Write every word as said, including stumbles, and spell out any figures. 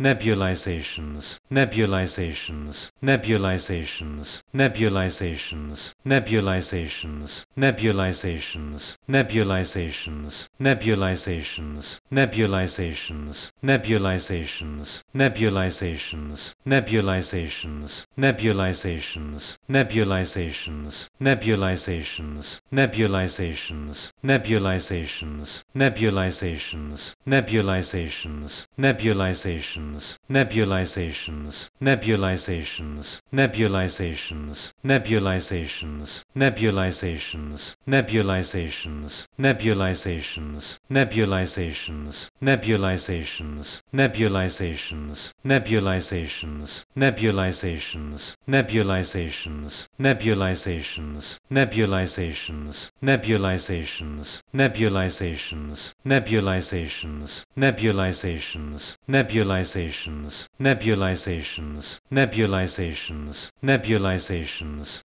nebulizations, nebulizations, nebulizations, nebulizations, nebulizations, nebulizations, nebulizations, nebulizations, nebulizations, nebulizations, nebulizations, nebulizations, nebulizations, nebulizations, nebulizations, nebulizations, nebulizations, nebulizations, nebulizations, nebulizations, nebulizations, nebulizations, nebulizations, nebulizations, nebulizations, nebulizations, nebulizations, nebulizations, nebulizations, nebulizations, nebulizations, nebulizations, nebulizations, nebulizations, nebulizations, nebulizations, nebulizations, nebulizations, nebulizations, nebulizations, nebulizations, nebulizations, nebulizations,